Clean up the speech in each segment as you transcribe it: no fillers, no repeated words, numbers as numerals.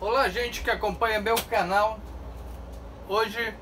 Olá, gente que acompanha meu canal. Hoje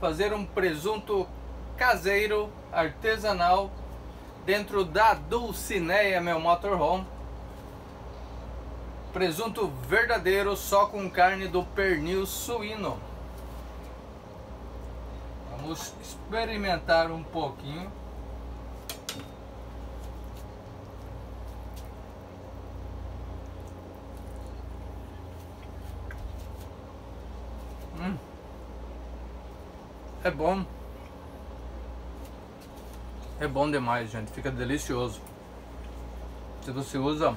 fazer um presunto caseiro, artesanal, dentro da Dulcinea, meu motorhome. Presunto verdadeiro, só com carne do pernil suíno. Vamos experimentar um pouquinho. É bom. É bom demais, gente. Fica delicioso. Se você usa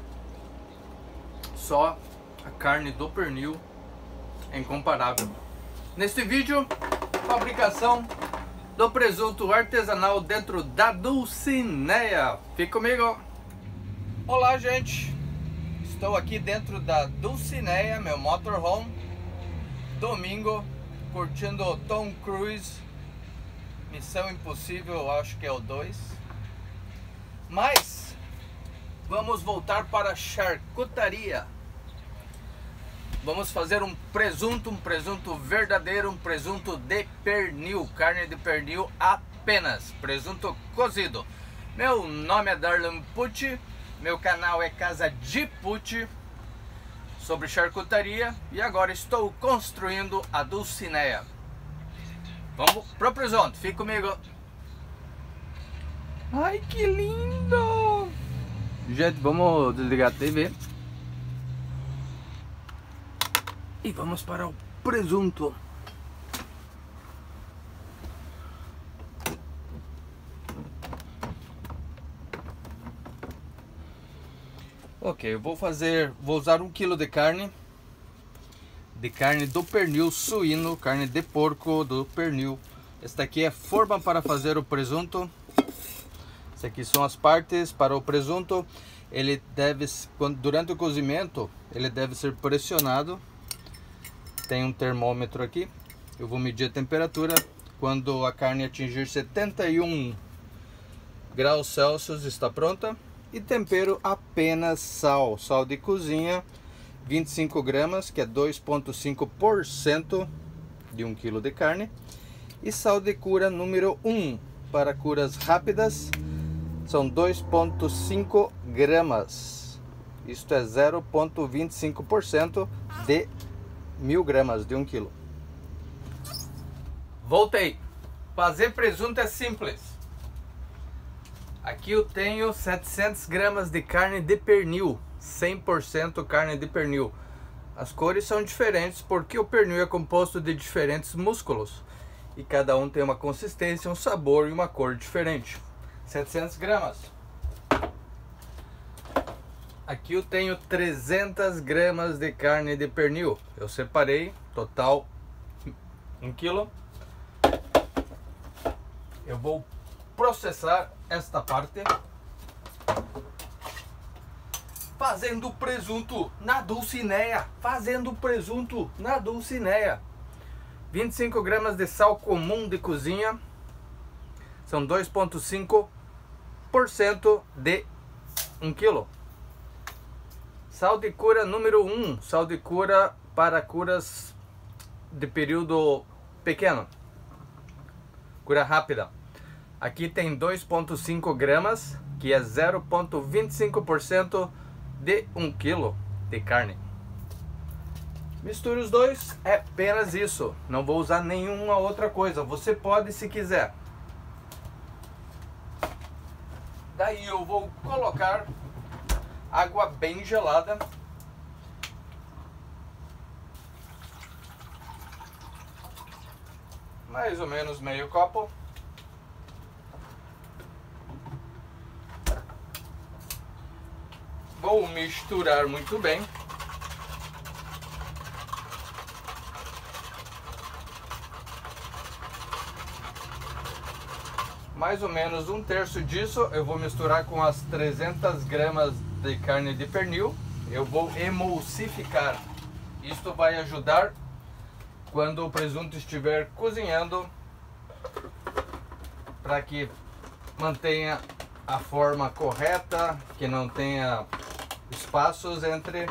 só a carne do pernil, é incomparável. Neste vídeo, fabricação do presunto artesanal dentro da Dulcinea. Fica comigo. Olá, gente. Estou aqui dentro da Dulcinea, meu motorhome. Domingo, curtindo Tom Cruise, Missão Impossível, acho que é o 2. Mas vamos voltar para a charcutaria. Vamos fazer um presunto verdadeiro, um presunto de pernil, carne de pernil apenas, presunto cozido. Meu nome é Darlan Pucci, meu canal é Casa Di Pucci, sobre charcutaria, e agora estou construindo a Dulcinea. Vamos pro presunto, fica comigo. Ai, que lindo! Gente, vamos desligar a TV e vamos para o presunto. Ok, eu vou usar 1 kg de carne do pernil suíno, carne de porco do pernil. Esta aqui é forma para fazer o presunto. Essa aqui são as partes para o presunto. Ele deve, durante o cozimento, ele deve ser pressionado. Tem um termômetro aqui. Eu vou medir a temperatura. Quando a carne atingir 71 graus Celsius, está pronta. E tempero apenas sal, sal de cozinha, 25 gramas, que é 2,5% de 1 kg de carne. E sal de cura número 1, para curas rápidas, são 2,5 gramas. Isto é 0,25% de 1000 gramas de 1 kg. Voltei! Fazer presunto é simples. Aqui eu tenho 700 gramas de carne de pernil, 100% carne de pernil. As cores são diferentes porque o pernil é composto de diferentes músculos e cada um tem uma consistência, um sabor e uma cor diferente. 700 gramas. Aqui eu tenho 300 gramas de carne de pernil. Eu separei, total 1 kg. Eu vou processar esta parte, fazendo presunto na Dulcinea, 25 gramas de sal comum de cozinha, são 2,5% de 1 kg. Sal de cura número 1, sal de cura para curas de período pequeno, cura rápida. Aqui tem 2,5 gramas, que é 0,25% de 1 kg de carne. Misture os dois, é apenas isso. Não vou usar nenhuma outra coisa. Você pode se quiser. Daí eu vou colocar água bem gelada. Mais ou menos meio copo. Vou misturar muito bem. Mais ou menos 1/3 disso eu vou misturar com as 300 gramas de carne de pernil. Eu vou emulsificar. Isto vai ajudar quando o presunto estiver cozinhando, para que mantenha a forma correta, que não tenha espaços entre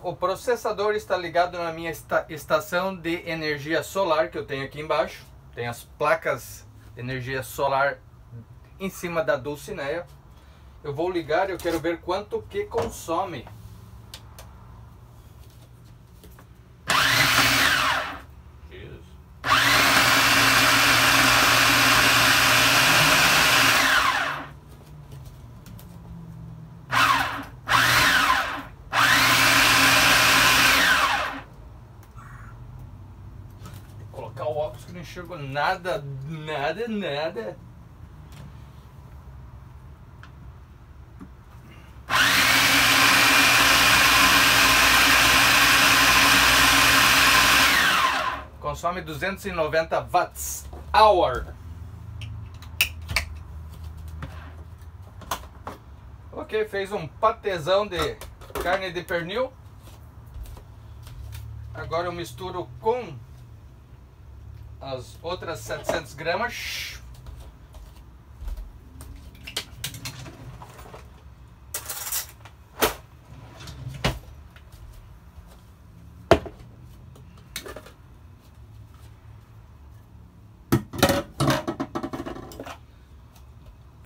O processador está ligado na minha estação de energia solar que eu tenho aqui embaixo. Tem as placas de energia solar em cima da Dulcinea. Eu vou ligar e eu quero ver quanto que consome. Nada. Consome 290 watts hour. Ok, fez um patezão de carne de pernil. Agora eu misturo com as outras 700 gramas.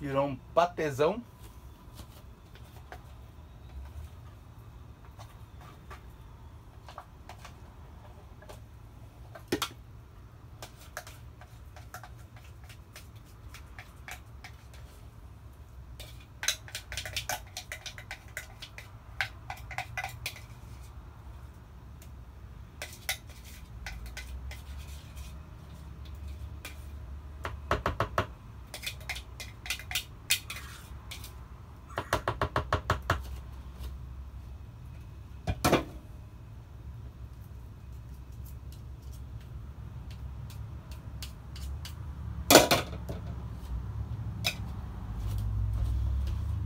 Virou um patezão.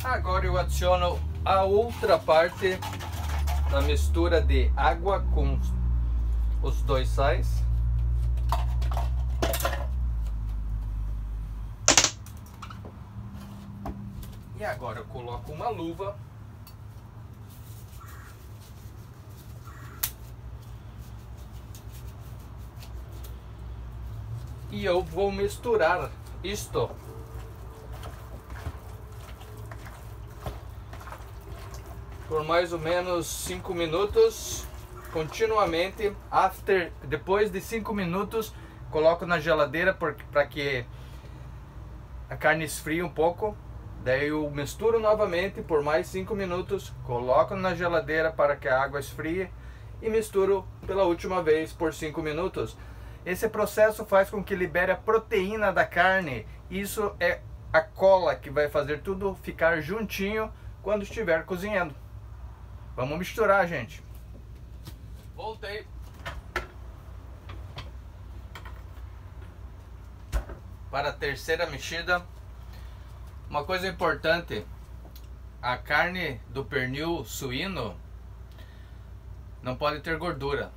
Agora eu adiciono a outra parte da mistura de água com os dois sais. E agora eu coloco uma luva. E eu vou misturar isto. Por mais ou menos 5 minutos, continuamente. Depois de 5 minutos, coloco na geladeira para que a carne esfrie um pouco. Daí eu misturo novamente por mais 5 minutos, coloco na geladeira para que a água esfrie e misturo pela última vez por 5 minutos. Esse processo faz com que libere a proteína da carne. Isso é a cola que vai fazer tudo ficar juntinho quando estiver cozinhando. Vamos misturar, gente. Voltei. Para a terceira mexida. Uma coisa importante. A carne do pernil suíno não pode ter gordura.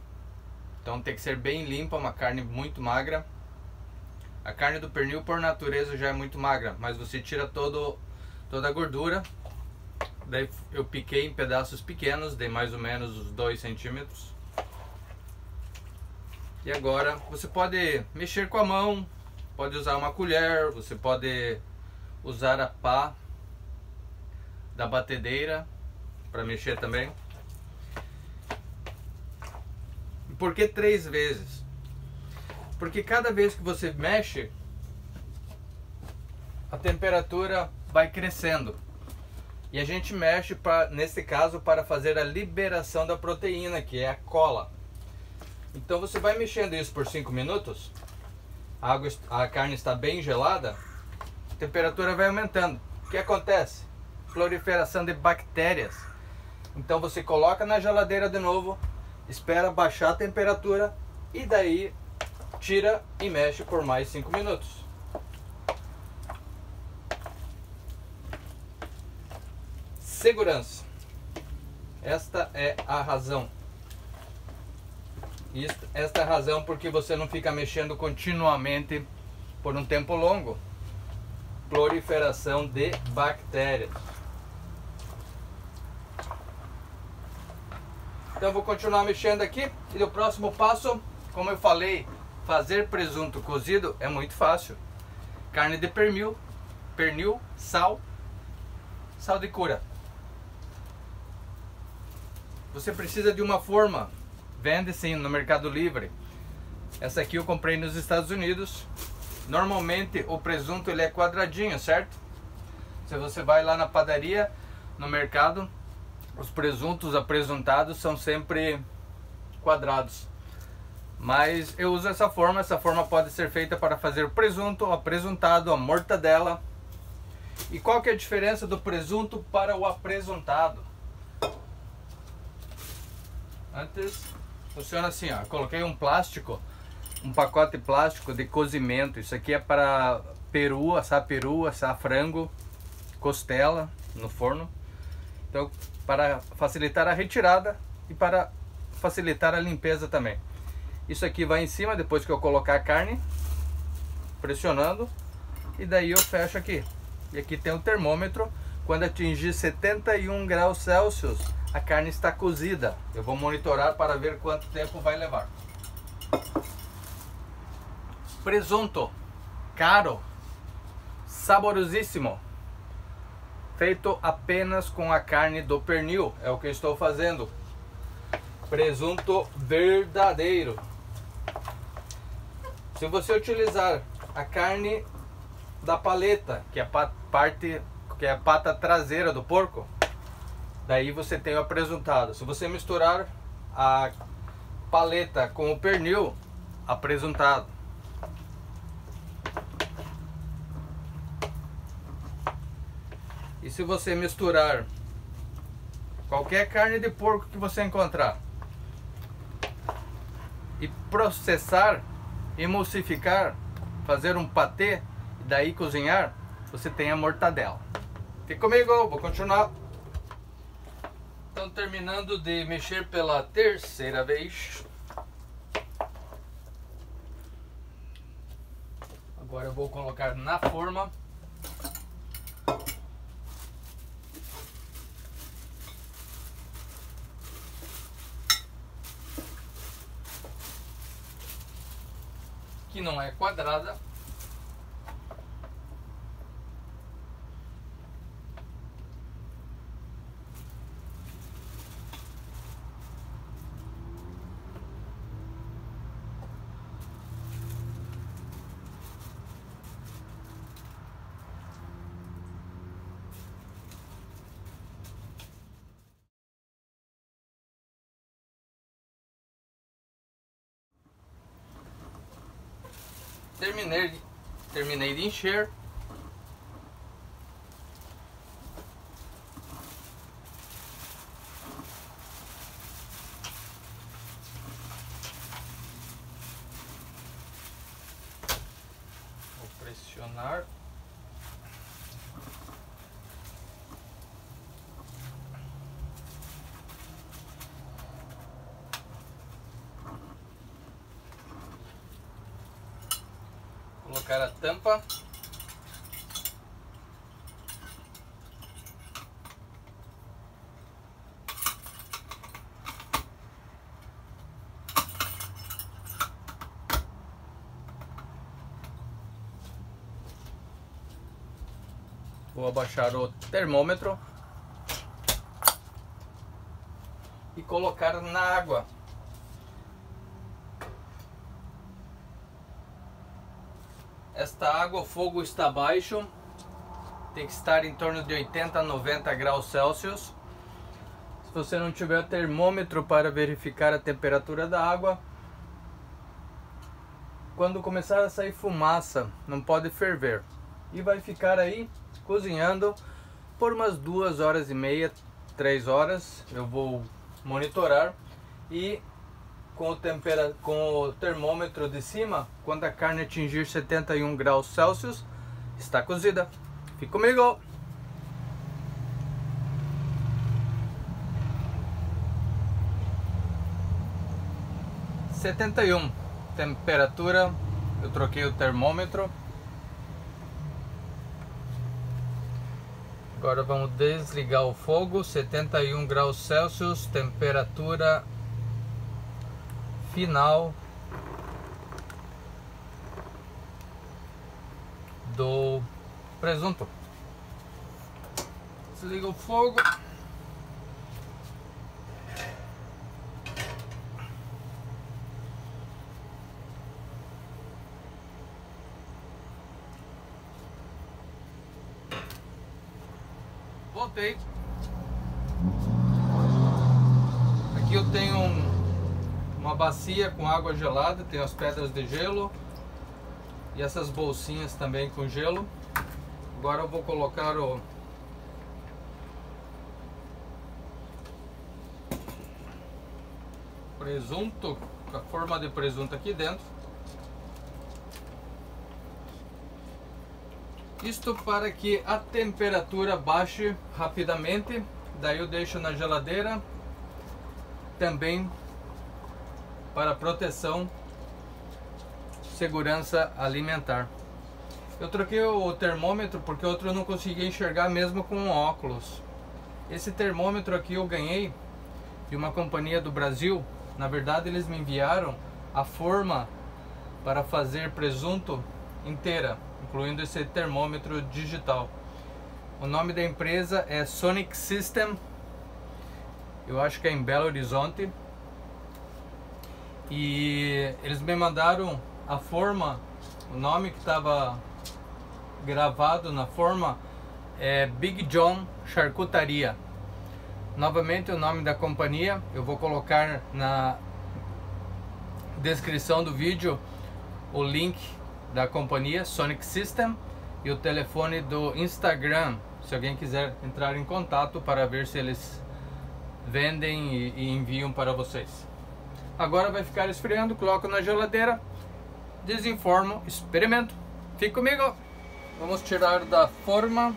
Então tem que ser bem limpa, uma carne muito magra. A carne do pernil por natureza já é muito magra, mas você tira toda a gordura. Daí eu piquei em pedaços pequenos, de mais ou menos uns 2 centímetros. E agora você pode mexer com a mão, pode usar uma colher, você pode usar a pá da batedeira para mexer também. E por que 3 vezes? Porque cada vez que você mexe, a temperatura vai crescendo. E a gente mexe, nesse caso, para fazer a liberação da proteína, que é a cola. Então você vai mexendo isso por 5 minutos. A carne está bem gelada. A temperatura vai aumentando. O que acontece? Proliferação de bactérias. Então você coloca na geladeira de novo. Espera baixar a temperatura. E daí tira e mexe por mais 5 minutos. Segurança. Esta é a razão. Esta é a razão porque você não fica mexendo continuamente por um tempo longo. Proliferação de bactérias. Então eu vou continuar mexendo aqui. E o próximo passo, como eu falei, fazer presunto cozido é muito fácil. Carne de pernil, sal de cura. Você precisa de uma forma, vende sim no Mercado Livre. Essa aqui eu comprei nos Estados Unidos. Normalmente o presunto ele é quadradinho, certo? Se você vai lá na padaria, no mercado, os presuntos apresentados são sempre quadrados. Mas eu uso essa forma. Essa forma pode ser feita para fazer presunto, apresentado, a mortadela. E qual que é a diferença do presunto para o apresentado? Antes funciona assim, ó. Coloquei um plástico, um pacote plástico de cozimento. Isso aqui é para peru, assar frango, costela no forno. Então, para facilitar a retirada e para facilitar a limpeza também. Isso aqui vai em cima depois que eu colocar a carne, pressionando, e daí eu fecho aqui. E aqui tem um termômetro. Quando atingir 71 graus Celsius, a carne está cozida. Eu vou monitorar para ver quanto tempo vai levar. Presunto caro, saborosíssimo, feito apenas com a carne do pernil. É o que eu estou fazendo. Presunto verdadeiro. Se você utilizar a carne da paleta, que é a parte, que é a pata traseira do porco, daí você tem o apresentado. Se você misturar a paleta com o pernil, apresentado. E se você misturar qualquer carne de porco que você encontrar e processar, emulsificar, fazer um patê e daí cozinhar, você tem a mortadela. Fica comigo, vou continuar. Então, terminando de mexer pela terceira vez. Agora eu vou colocar na forma. Que não é quadrada. Terminei de encher. Vou pressionar. Colocar a tampa. Vou abaixar o termômetro e colocar na água. Esta água, o fogo está baixo, tem que estar em torno de 80 a 90 graus Celsius. Se você não tiver termômetro para verificar a temperatura da água, quando começar a sair fumaça, não pode ferver. E vai ficar aí cozinhando por umas 2 horas e meia, 3 horas. Eu vou monitorar e... Com o termômetro de cima, quando a carne atingir 71 graus Celsius, está cozida. Fica comigo! (71) temperatura, eu troquei o termômetro. Agora vamos desligar o fogo, 71 graus Celsius, temperatura final do presunto. Desliga o fogo. Voltei. Aqui eu tenho uma bacia com água gelada, tem as pedras de gelo e essas bolsinhas também com gelo. Agora eu vou colocar o presunto, a forma de presunto aqui dentro. Isto para que a temperatura baixe rapidamente, daí eu deixo na geladeira, também para proteção, segurança alimentar. Eu troquei o termômetro porque outro eu não conseguia enxergar mesmo com óculos. Esse termômetro aqui eu ganhei de uma companhia do Brasil. Na verdade eles me enviaram a forma para fazer presunto inteira, incluindo esse termômetro digital. O nome da empresa é Sonic System, eu acho que é em Belo Horizonte, e eles me mandaram a forma. O nome que estava gravado na forma é Big John Charcutaria. Novamente o nome da companhia eu vou colocar na descrição do vídeo, o link da companhia Sonic System e o telefone do Instagram, se alguém quiser entrar em contato para ver se eles vendem e enviam para vocês. Agora vai ficar esfriando, coloco na geladeira, desenformo, experimento. Fique comigo! Vamos tirar da forma.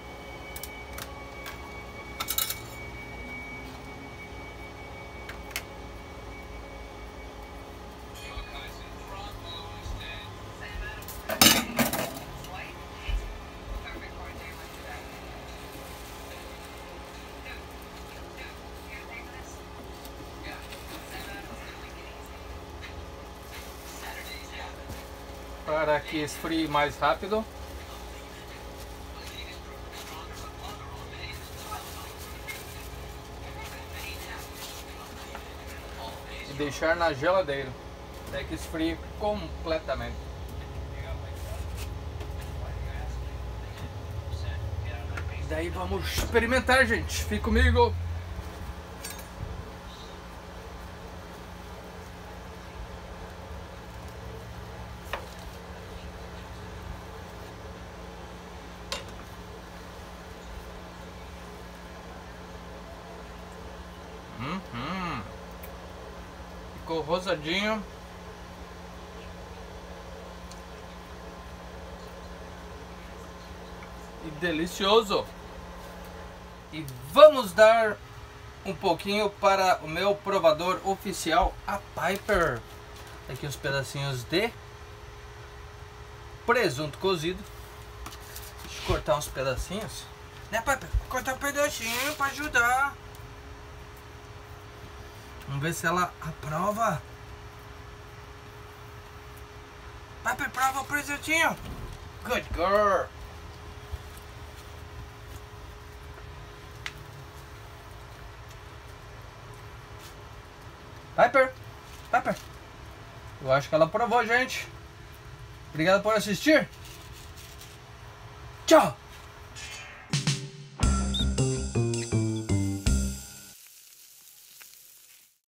Para que esfrie mais rápido. E deixar na geladeira até que esfrie completamente. Daí vamos experimentar, gente. Fique comigo. Ficou rosadinho. E delicioso. E vamos dar um pouquinho para o meu provador oficial, a Piper. Aqui os pedacinhos de presunto cozido. Deixa eu cortar uns pedacinhos. Né, Piper? Cortar um pedacinho para ajudar. Vamos ver se ela aprova. Papi, prova o presentinho. Good girl. Piper, Piper. Eu acho que ela aprovou, gente. Obrigado por assistir. Tchau.